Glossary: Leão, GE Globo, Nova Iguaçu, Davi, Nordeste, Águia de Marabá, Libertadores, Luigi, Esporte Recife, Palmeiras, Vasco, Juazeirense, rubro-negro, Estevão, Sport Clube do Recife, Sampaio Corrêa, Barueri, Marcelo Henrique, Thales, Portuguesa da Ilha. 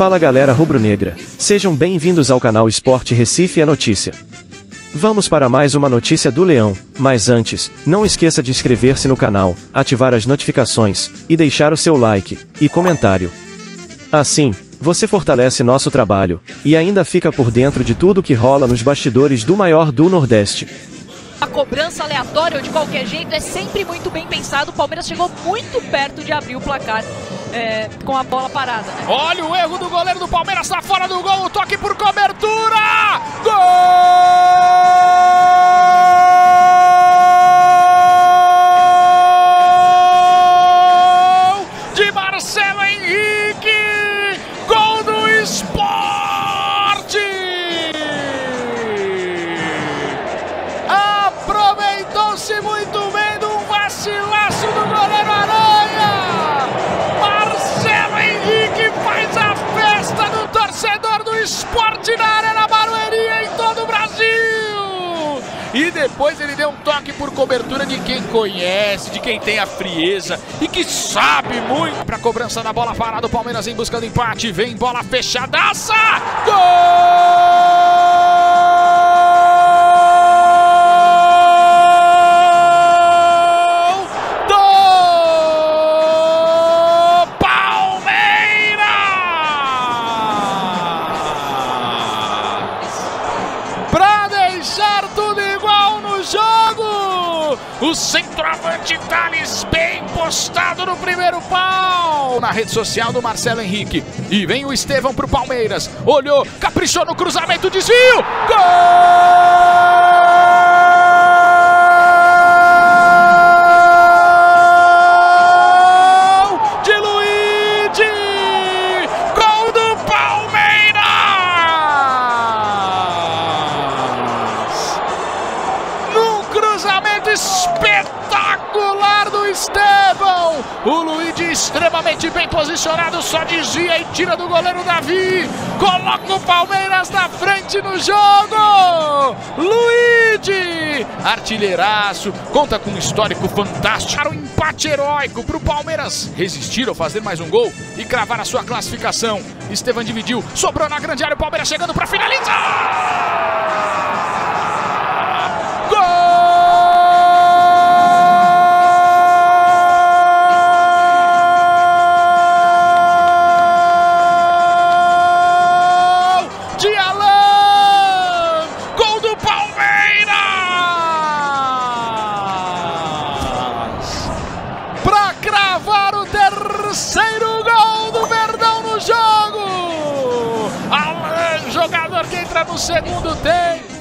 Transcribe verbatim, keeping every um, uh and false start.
Fala galera rubro-negra, sejam bem-vindos ao canal Esporte Recife é Notícia. Vamos para mais uma notícia do Leão, mas antes, não esqueça de inscrever-se no canal, ativar as notificações, e deixar o seu like, e comentário. Assim, você fortalece nosso trabalho, e ainda fica por dentro de tudo que rola nos bastidores do maior do Nordeste. A cobrança aleatória ou de qualquer jeito é sempre muito bem pensado. O Palmeiras chegou muito perto de abrir o placar é, com a bola parada. Né? Olha o erro do goleiro do Palmeiras, tá fora do gol, o toque por cobertura! Gol! De Marcelo Henrique! Gol do Esporte! Muito bem do vacilaço do goleiro Aranha. Marcelo Henrique faz a festa do torcedor do Esporte na Arena Barueri, em todo o Brasil. E depois ele deu um toque por cobertura de quem conhece, de quem tem a frieza e que sabe muito. Para cobrança da bola parada, o Palmeiras em busca do empate. Vem bola fechadaça. Gol! Deixar tudo igual no jogo, o centroavante Thales bem postado no primeiro pau, na rede social do Marcelo Henrique, e vem o Estevão pro Palmeiras, olhou, caprichou no cruzamento, desvio, gol! Espetacular do Estevão, o Luigi extremamente bem posicionado, só desvia e tira do goleiro Davi, coloca o Palmeiras na frente no jogo. Luigi, artilheiraço, conta com um histórico fantástico, um empate heróico para o Palmeiras resistir ou fazer mais um gol e cravar a sua classificação. Estevão dividiu, sobrou na grande área, o Palmeiras chegando para finalizar. Terceiro gol do Verdão no jogo! Alan, jogador que entra no segundo tempo.